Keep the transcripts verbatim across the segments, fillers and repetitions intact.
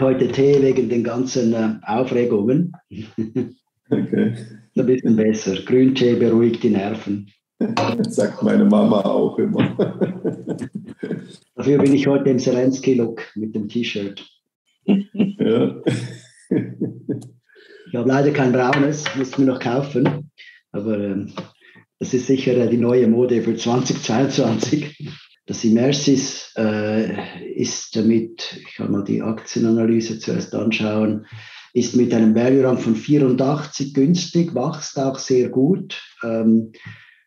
trinke heute Tee wegen den ganzen äh, Aufregungen. Okay. Ein bisschen besser. Grüntee beruhigt die Nerven. Das sagt meine Mama auch immer. Dafür bin ich heute im Zelensky-Look mit dem T-Shirt. Ja. Ich habe leider kein braunes, musste mir noch kaufen. Aber ähm, das ist sicher äh, die neue Mode für zweitausendzweiundzwanzig. Das Imerys äh, ist damit, ich kann mal die Aktienanalyse zuerst anschauen, ist mit einem Valuenum von vierundachtzig günstig, wächst auch sehr gut, ähm,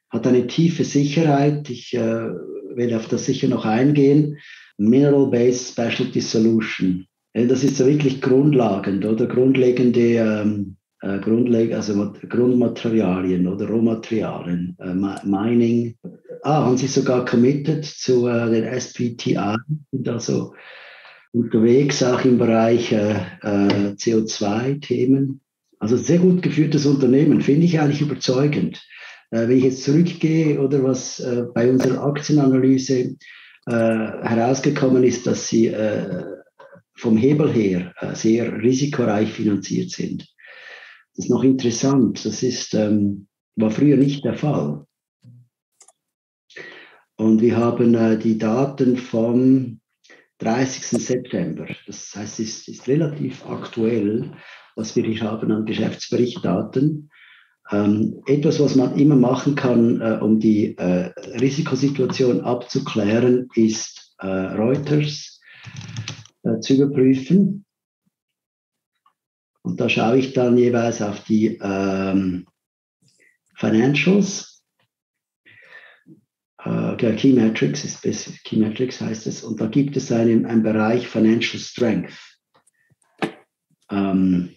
hat eine tiefe Sicherheit. Ich äh, werde auf das sicher noch eingehen. Mineral-Based Specialty Solution. Das ist so wirklich grundlegend, oder? Grundlegende, ähm, äh, grundleg also Grundmaterialien oder Rohmaterialien, äh, Mining. Ah, haben sich sogar committed zu äh, den S P T A, sind also unterwegs auch im Bereich äh, äh, C O zwei Themen. Also sehr gut geführtes Unternehmen, finde ich eigentlich überzeugend. Äh, wenn ich jetzt zurückgehe oder was äh, bei unserer Aktienanalyse äh, herausgekommen ist, dass sie äh, vom Hebel her äh, sehr risikoreich finanziert sind. Das ist noch interessant, das ist, ähm, war früher nicht der Fall. Und wir haben äh, die Daten vom dreißigsten September. Das heißt, es ist, ist relativ aktuell, was wir hier haben an Geschäftsberichtdaten. Ähm, etwas, was man immer machen kann, äh, um die äh, Risikosituation abzuklären, ist äh, Reuters äh, zu überprüfen. Und da schaue ich dann jeweils auf die ähm, Financials. Uh, der Key Metrics ist besser, Key Metrics heißt es, und da gibt es einen, einen Bereich Financial Strength. Um,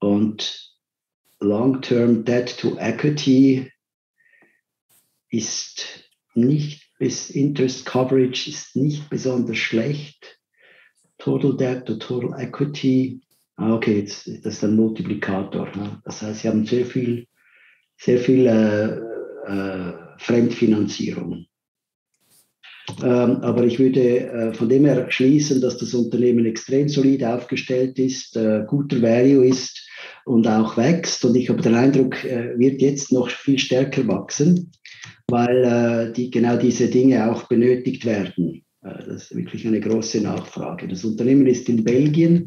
und Long-Term Debt to Equity ist nicht, bis Interest Coverage ist nicht besonders schlecht. Total Debt to Total Equity, ah, okay, jetzt, das ist ein Multiplikator. Ne? Das heißt, sie haben sehr viel, sehr viel äh, Äh, Fremdfinanzierung. Ähm, aber ich würde äh, von dem her schließen, dass das Unternehmen extrem solid aufgestellt ist, äh, guter Value ist und auch wächst. Und ich habe den Eindruck, äh, wird jetzt noch viel stärker wachsen, weil äh, die, genau diese Dinge auch benötigt werden. Äh, das ist wirklich eine große Nachfrage. Das Unternehmen ist in Belgien.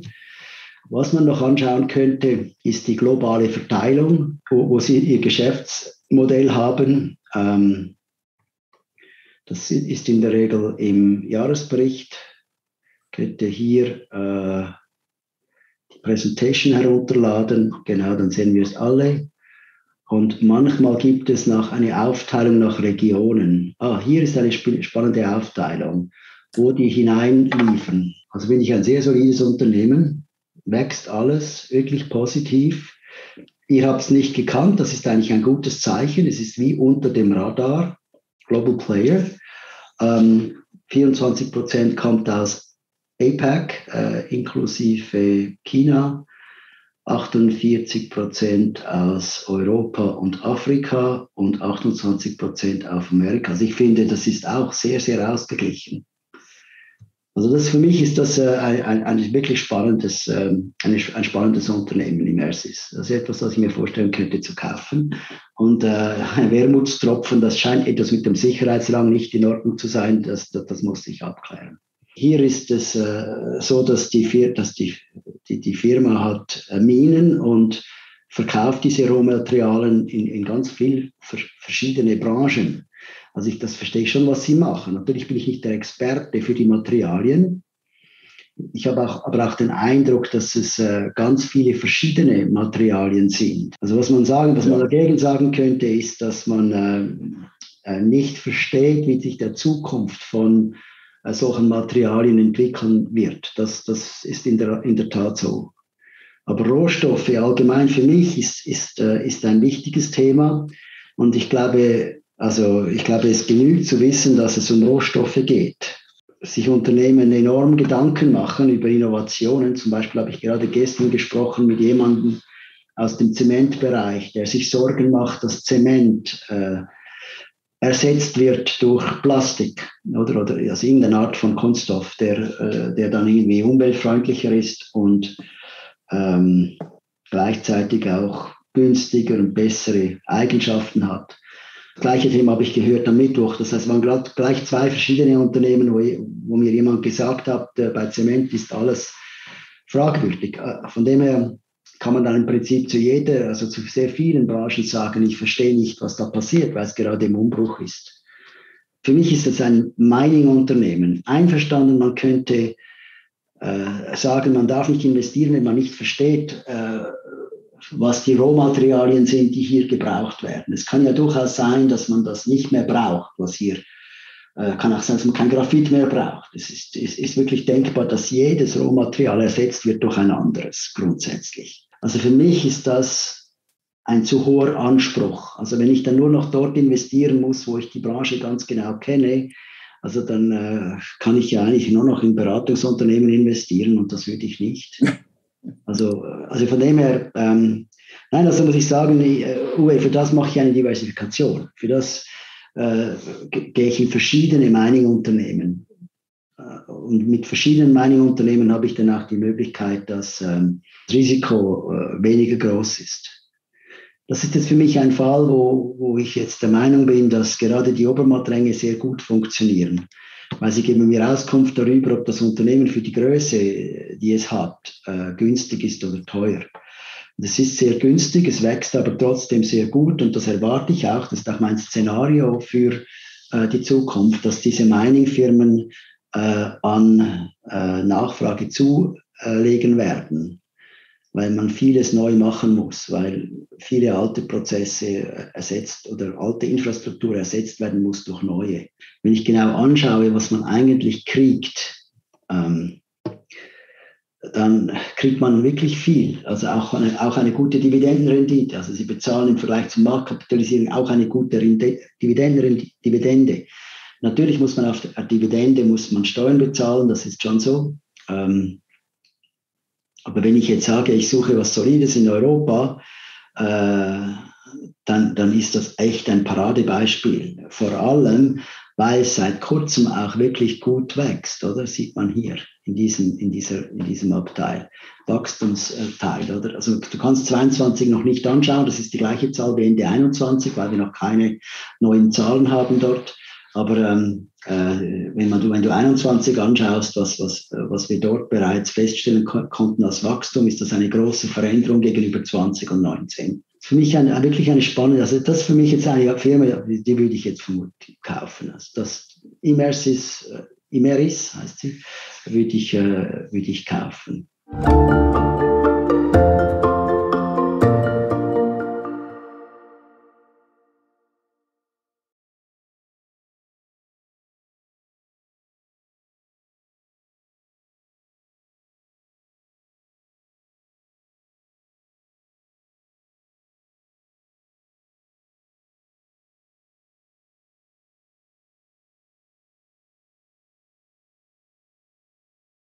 Was man noch anschauen könnte, ist die globale Verteilung, wo, wo sie ihr Geschäfts Modell haben. Ähm, das ist in der Regel im Jahresbericht. Könnt ihr hier äh, die Präsentation herunterladen. Genau, dann sehen wir es alle. Und manchmal gibt es noch eine Aufteilung nach Regionen. Ah, hier ist eine sp- spannende Aufteilung, wo die hineinliefern. Also bin ich ein sehr solides Unternehmen. Wächst alles, wirklich positiv. Ihr habt es nicht gekannt, das ist eigentlich ein gutes Zeichen. Es ist wie unter dem Radar, Global Player. Ähm, vierundzwanzig Prozent kommt aus APAC, äh, inklusive China. achtundvierzig Prozent aus Europa und Afrika und achtundzwanzig Prozent auf Amerika. Also ich finde, das ist auch sehr, sehr ausgeglichen. Also das für mich ist das äh, ein, ein wirklich spannendes, ähm, ein, ein spannendes Unternehmen, Imerys. Das ist etwas, was ich mir vorstellen könnte zu kaufen. Und äh, ein Wermutstropfen, das scheint etwas mit dem Sicherheitsrang nicht in Ordnung zu sein, das, das, das muss ich abklären. Hier ist es äh, so, dass, die, dass die, die, die Firma hat Minen und verkauft diese Rohmaterialien in, in ganz viele verschiedene Branchen. Also ich das verstehe ich schon, was sie machen. Natürlich bin ich nicht der Experte für die Materialien. Ich habe auch, aber auch den Eindruck, dass es äh, ganz viele verschiedene Materialien sind. Also was man sagen, was man dagegen sagen könnte, ist, dass man äh, nicht versteht, wie sich der Zukunft von äh, solchen Materialien entwickeln wird. Das, das ist in der, in der Tat so. Aber Rohstoffe allgemein für mich ist, ist, äh, ist ein wichtiges Thema. Und ich glaube, Also ich glaube, es genügt zu wissen, dass es um Rohstoffe geht. Sich Unternehmen enorm Gedanken machen über Innovationen. Zum Beispiel habe ich gerade gestern gesprochen mit jemandem aus dem Zementbereich, der sich Sorgen macht, dass Zement äh, ersetzt wird durch Plastik oder, oder also irgendeine Art von Kunststoff, der, der dann irgendwie umweltfreundlicher ist und ähm, gleichzeitig auch günstiger und bessere Eigenschaften hat. Das gleiche Thema habe ich gehört am Mittwoch. Das heißt, es waren gerade gleich zwei verschiedene Unternehmen, wo, wo mir jemand gesagt hat, bei Zement ist alles fragwürdig. Von dem her kann man dann im Prinzip zu jeder, also zu sehr vielen Branchen sagen, ich verstehe nicht, was da passiert, weil es gerade im Umbruch ist. Für mich ist es ein Mining-Unternehmen. Einverstanden, man könnte äh, sagen, man darf nicht investieren, wenn man nicht versteht, äh, was die Rohmaterialien sind, die hier gebraucht werden. Es kann ja durchaus sein, dass man das nicht mehr braucht, was hier, äh, kann auch sein, dass man kein Graphit mehr braucht. Es ist, es ist wirklich denkbar, dass jedes Rohmaterial ersetzt wird durch ein anderes, grundsätzlich. Also für mich ist das ein zu hoher Anspruch. Also wenn ich dann nur noch dort investieren muss, wo ich die Branche ganz genau kenne, also dann äh, kann ich ja eigentlich nur noch in Beratungsunternehmen investieren und das würde ich nicht. Also, also von dem her, ähm, nein, also muss ich sagen, äh, Uwe, für das mache ich eine Diversifikation. Für das äh, gehe ich in verschiedene Mining-Unternehmen. Und mit verschiedenen Mining-Unternehmen habe ich dann auch die Möglichkeit, dass ähm, das Risiko äh, weniger groß ist. Das ist jetzt für mich ein Fall, wo, wo ich jetzt der Meinung bin, dass gerade die Obermatt-Ränge sehr gut funktionieren, weil sie geben mir Auskunft darüber, ob das Unternehmen für die Größe, die es hat, äh, günstig ist oder teuer. Und es ist sehr günstig, es wächst aber trotzdem sehr gut und das erwarte ich auch, das ist auch mein Szenario für äh, die Zukunft, dass diese Mining-Firmen an äh, Nachfrage zulegen werden, weil man vieles neu machen muss, weil viele alte Prozesse ersetzt oder alte Infrastruktur ersetzt werden muss durch neue. Wenn ich genau anschaue, was man eigentlich kriegt, ähm, dann kriegt man wirklich viel, also auch eine, auch eine gute Dividendenrendite. Also Sie bezahlen im Vergleich zur Marktkapitalisierung auch eine gute Rinde- Dividendenrendite. Natürlich muss man auf der Dividende muss man Steuern bezahlen, das ist schon so. Ähm, aber wenn ich jetzt sage, ich suche was Solides in Europa, äh, dann, dann ist das echt ein Paradebeispiel. Vor allem, weil es seit kurzem auch wirklich gut wächst, oder? Sieht man hier in diesem, in dieser, in diesem Abteil, Wachstumsteil, oder? Also du kannst zweiundzwanzig noch nicht anschauen, das ist die gleiche Zahl wie Ende einundzwanzig, weil wir noch keine neuen Zahlen haben dort. Aber ähm, äh, wenn, man, wenn du einundzwanzig anschaust, was, was, was wir dort bereits feststellen konnten als Wachstum, ist das eine große Veränderung gegenüber zwanzig und neunzehn. Für mich ein, wirklich eine spannende, also das ist für mich jetzt eine Firma, die, die würde ich jetzt vermutlich kaufen. Also das Imerys, Imerys heißt sie, würde ich, äh, würde ich kaufen.